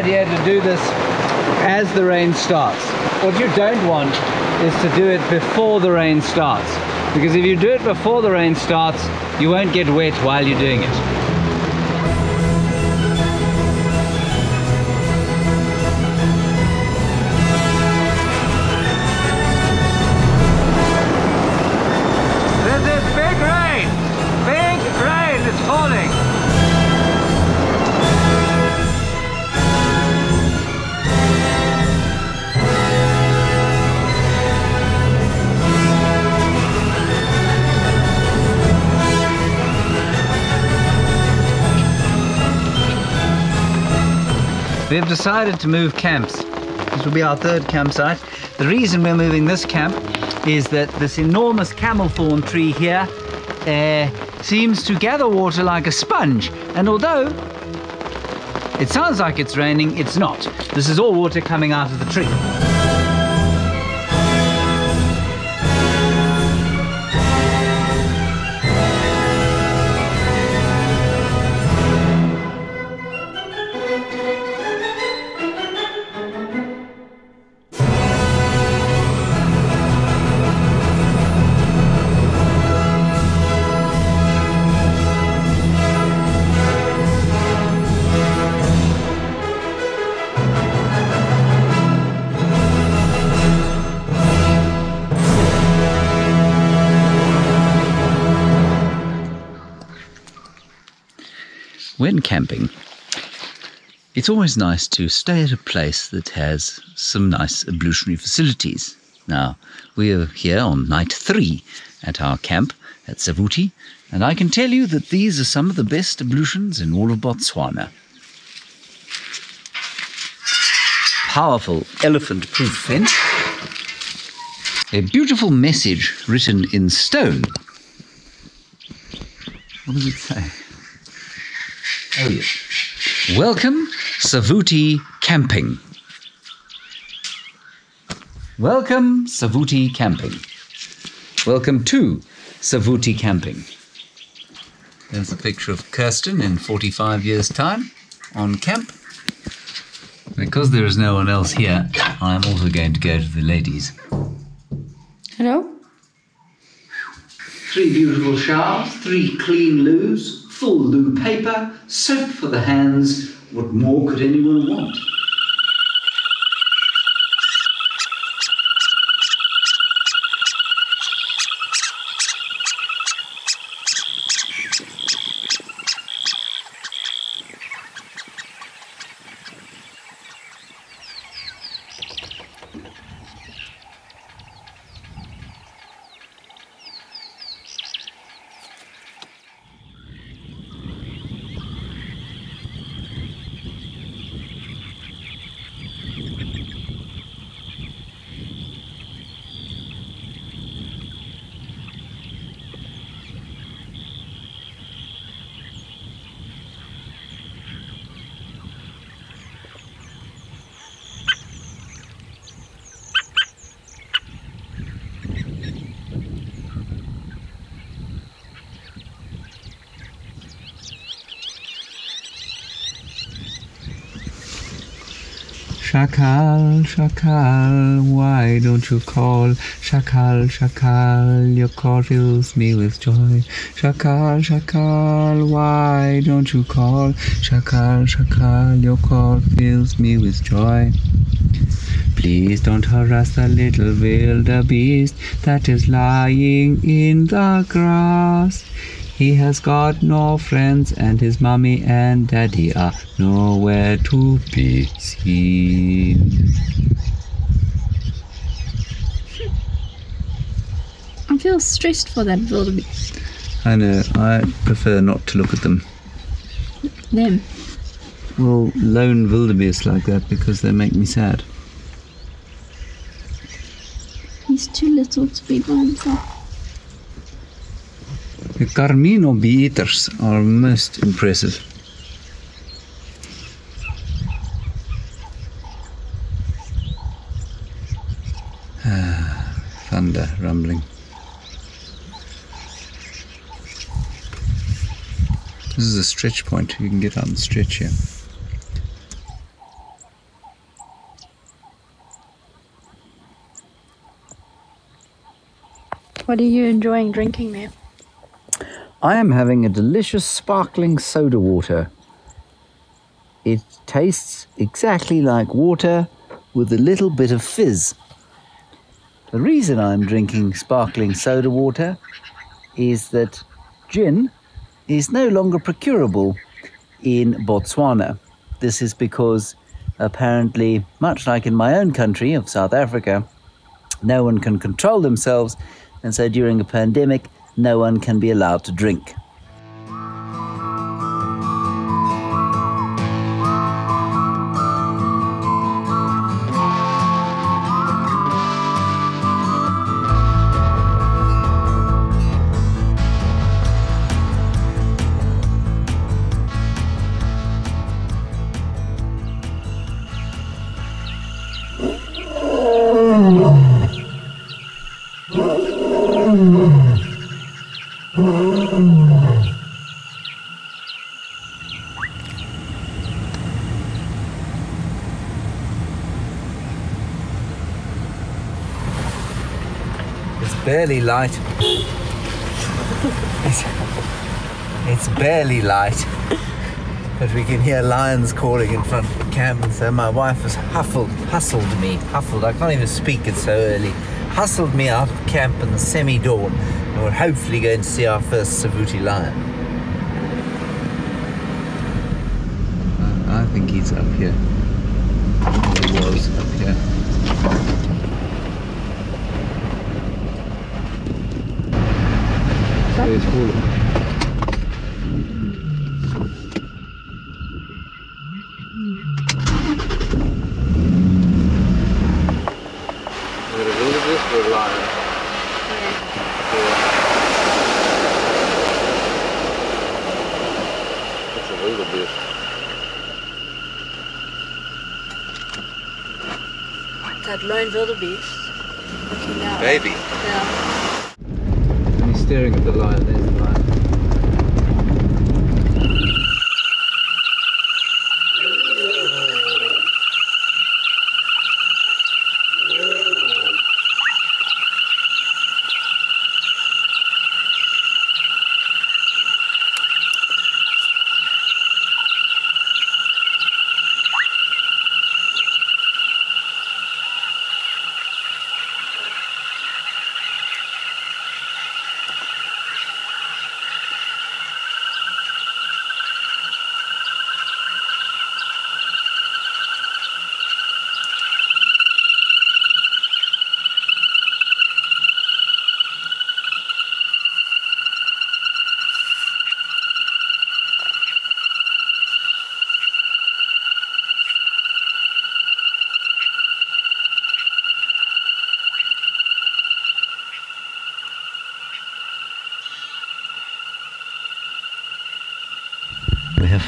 idea to do this as the rain starts. What you don't want is to do it before the rain starts, because if you do it before the rain starts, you won't get wet while you're doing it. We've decided to move camps. This will be our third campsite. The reason we're moving this camp is that this enormous camelthorn tree here seems to gather water like a sponge. And although it sounds like it's raining, it's not. This is all water coming out of the tree. When camping, it's always nice to stay at a place that has some nice ablutionary facilities. Now, we are here on night 3 at our camp at Savuti, and I can tell you that these are some of the best ablutions in all of Botswana. Powerful elephant-proof fence. A beautiful message written in stone. What does it say? Oh, yes. Welcome, Savuti Camping. Welcome, Savuti Camping. Welcome to Savuti Camping. There's a picture of Kirsten in 45 years' time on camp. Because there is no one else here, I'm also going to go to the ladies. Hello. 3 beautiful showers, 3 clean loos, full loo paper, soap for the hands. What more could anyone want? Shakal, Shakal, why don't you call? Shakal, Shakal, your call fills me with joy. Shakal, Shakal, why don't you call? Shakal, Shakal, your call fills me with joy. Please don't harass the little wildebeest that is lying in the grass. He has got no friends, and his mummy and daddy are nowhere to be seen. I feel stressed for that wildebeest. I know, I prefer not to look at them. Them? Well, lone wildebeest like that, because they make me sad. He's too little to be by himself. The Carmine bee-eaters are most impressive. Thunder rumbling. This is a stretch point. You can get out and stretch here. What are you enjoying drinking there? I am having a delicious sparkling soda water. It tastes exactly like water with a little bit of fizz. The reason I'm drinking sparkling soda water is that gin is no longer procurable in Botswana. This is because apparently, much like in my own country of South Africa, no one can control themselves, and so during a pandemic, no one can be allowed to drink. Barely light. It's barely light, but we can hear lions calling in front of the camp, and so my wife has hustled me, I can't even speak, it's so early, hustled me out of camp in the semi-dawn, and we're hopefully going to see our first Savuti lion. I think he's up here. He was up here. It's cool. That lone wildebeest. Looking out. Baby. Yeah. Staring at the lion, there's the lion.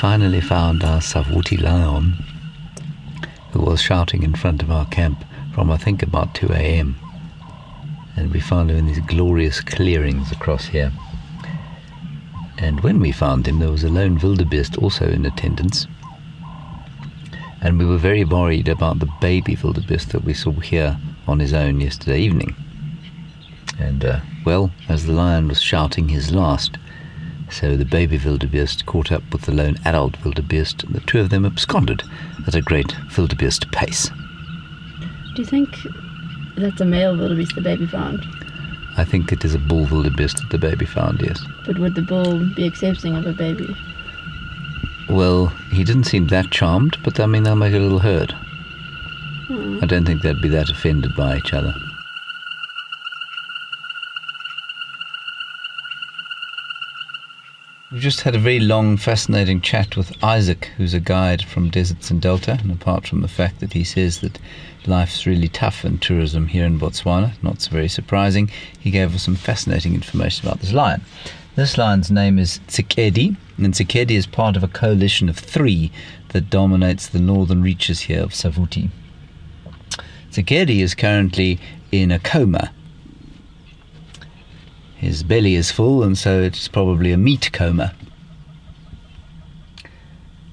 Finally found our Savuti lion, who was shouting in front of our camp from I think about 2 AM, and we found him in these glorious clearings across here. And when we found him, there was a lone wildebeest also in attendance, and we were very worried about the baby wildebeest that we saw here on his own yesterday evening. And well, as the lion was shouting his last, so the baby wildebeest caught up with the lone adult wildebeest, and the two of them absconded at a great wildebeest pace. Do you think that's a male wildebeest the baby found? I think it is a bull wildebeest that the baby found, yes. But would the bull be accepting of a baby? Well, he didn't seem that charmed, but I mean, they'll make a little herd. Hmm. I don't think they'd be that offended by each other. We've just had a very long, fascinating chat with Isaac, who's a guide from Deserts and Delta, and apart from the fact that he says that life's really tough in tourism here in Botswana, not so very surprising, he gave us some fascinating information about this lion. This lion's name is Tshikedi, and Tshikedi is part of a coalition of 3 that dominates the northern reaches here of Savuti. Tshikedi is currently in a coma. His belly is full, and so it's probably a meat coma.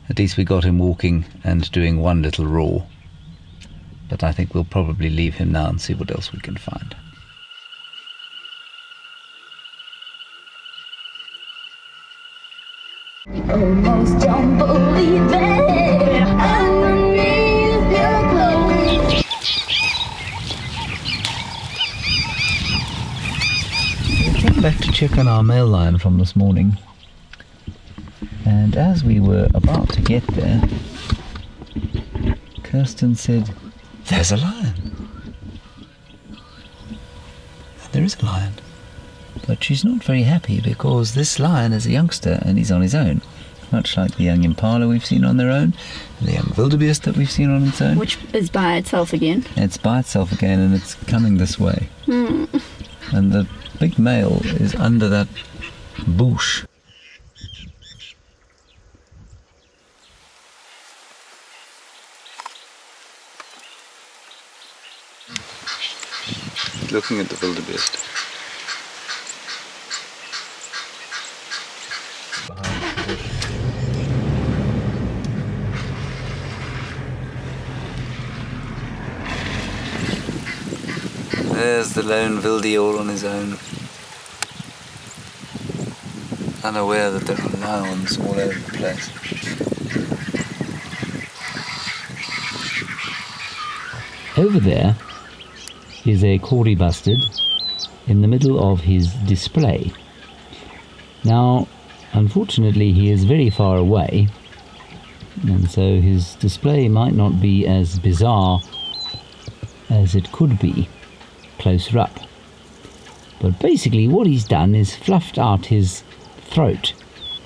At least we got him walking and doing one little roar. But I think we'll probably leave him now and see what else we can find. almost don't believe it. Underneath your clothes. We came back to check on our mail line from this morning, and as we were about to get there, Kirsten said, "There's a lion." And there is a lion. But she's not very happy because this lion is a youngster and he's on his own. Much like the young impala we've seen on their own, the young wildebeest that we've seen on its own. Which is by itself again. It's by itself again and it's coming this way. Mm. And the big male is under that bush. Looking at the wildebeest. There's the lone wilde all on his own, unaware that there are lions all over the place. Over there is a Kori bustard in the middle of his display. Now, unfortunately, he is very far away, and so his display might not be as bizarre as it could be closer up. But basically what he's done is fluffed out his throat,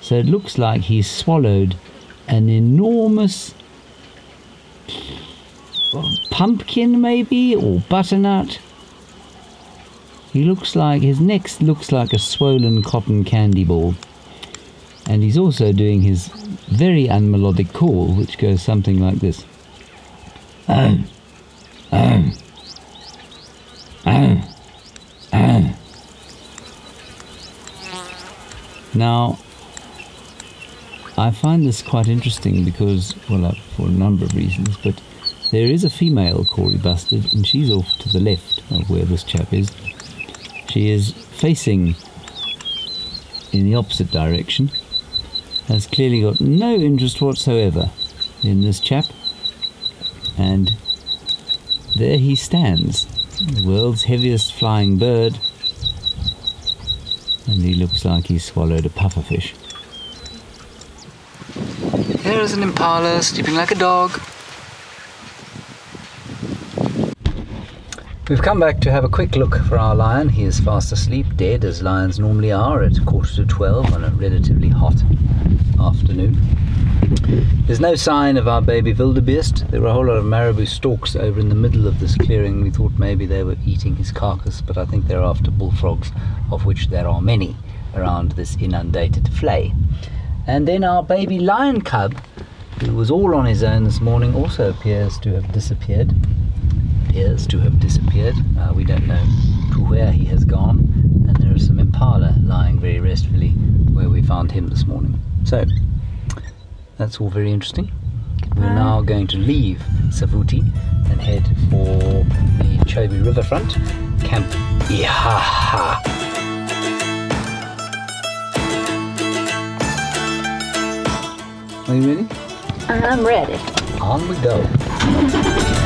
so it looks like he's swallowed an enormous pumpkin, maybe, or butternut. He looks like his neck looks like a swollen cotton candy ball, and he's also doing his very unmelodic call, which goes something like this. Now, I find this quite interesting because, well, for a number of reasons, but there is a female Kori bustard, and she's off to the left of where this chap is. She is facing in the opposite direction, has clearly got no interest whatsoever in this chap, and there he stands, the world's heaviest flying bird, and he looks like he swallowed a pufferfish. Here is an impala sleeping like a dog. We've come back to have a quick look for our lion. He is fast asleep, dead as lions normally are at 11:45 on a relatively hot afternoon. There's no sign of our baby wildebeest. There were a whole lot of marabou stalks over in the middle of this clearing. We thought maybe they were eating his carcass, but I think they're after bullfrogs, of which there are many around this inundated flay. And then our baby lion cub, who was all on his own this morning, also appears to have disappeared. We don't know to where he has gone, and there is some impala lying very restfully where we found him this morning. So, that's all very interesting. We're now going to leave Savuti and head for the Chobe Riverfront, Camp Ihaha. Are you ready? I'm ready. On we go.